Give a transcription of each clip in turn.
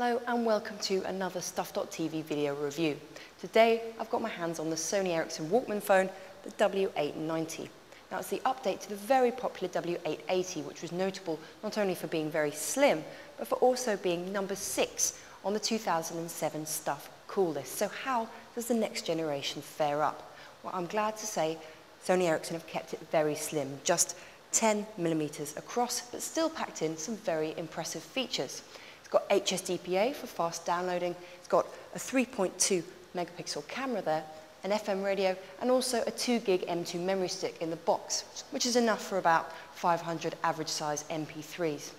Hello and welcome to another stuff.tv video review. Today I've got my hands on the Sony Ericsson Walkman phone, the W890. Now it's the update to the very popular W880, which was notable not only for being very slim, but for also being number 6 on the 2007 Stuff Cool List. So how does the next generation fare up? Well, I'm glad to say Sony Ericsson have kept it very slim, just 10 millimeters across, but still packed in some very impressive features. It's got HSDPA for fast downloading, it's got a 3.2 megapixel camera there, an FM radio, and also a 2GB M2 memory stick in the box, which is enough for about 500 average size MP3s.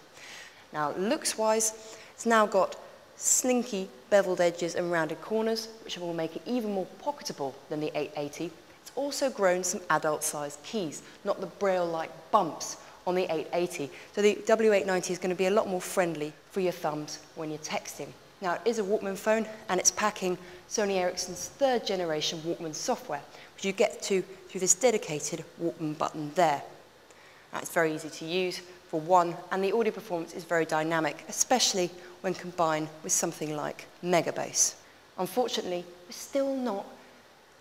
Now looks wise, it's now got slinky beveled edges and rounded corners, which will make it even more pocketable than the 880. It's also grown some adult size keys, not the braille-like bumps on the 880. So the W890 is going to be a lot more friendly for your thumbs when you're texting. Now it is a Walkman phone and it's packing Sony Ericsson's 3rd generation Walkman software, which you get to through this dedicated Walkman button there. Now, it's very easy to use for one, and the audio performance is very dynamic, especially when combined with something like Megabass. Unfortunately, we're still not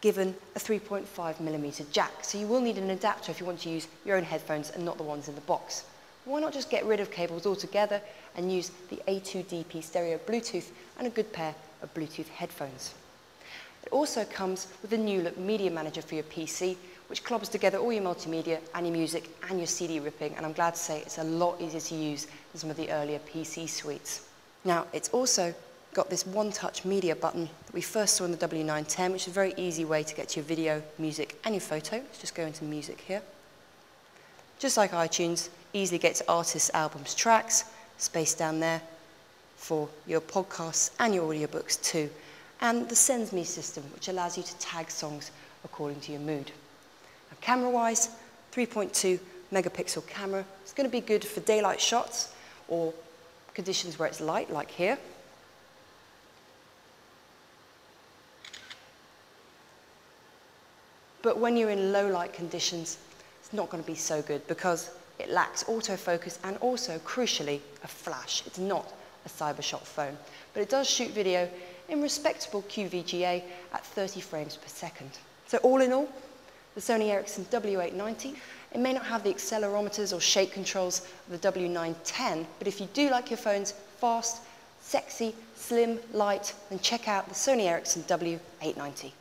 given a 3.5mm jack, so you will need an adapter if you want to use your own headphones and not the ones in the box. Why not just get rid of cables altogether and use the A2DP stereo Bluetooth and a good pair of Bluetooth headphones? It also comes with a new look media manager for your PC, which clubs together all your multimedia and your music and your CD ripping, and I'm glad to say it's a lot easier to use than some of the earlier PC suites. Now it's also got this one-touch media button that we first saw in the W910, which is a very easy way to get your video, music and your photo. Let's just go into music here. Just like iTunes, easily gets artists, albums, tracks, space down there for your podcasts and your audiobooks too. And the Sends Me system, which allows you to tag songs according to your mood. Camera-wise, 3.2 megapixel camera. It's going to be good for daylight shots or conditions where it's light, like here. But when you're in low light conditions, it's not going to be so good because it lacks autofocus and also, crucially, a flash. It's not a CyberShot phone, but it does shoot video in respectable QVGA at 30 frames per second. So all in all, the Sony Ericsson W890, it may not have the accelerometers or shake controls of the W910, but if you do like your phones fast, sexy, slim, light, then check out the Sony Ericsson W890.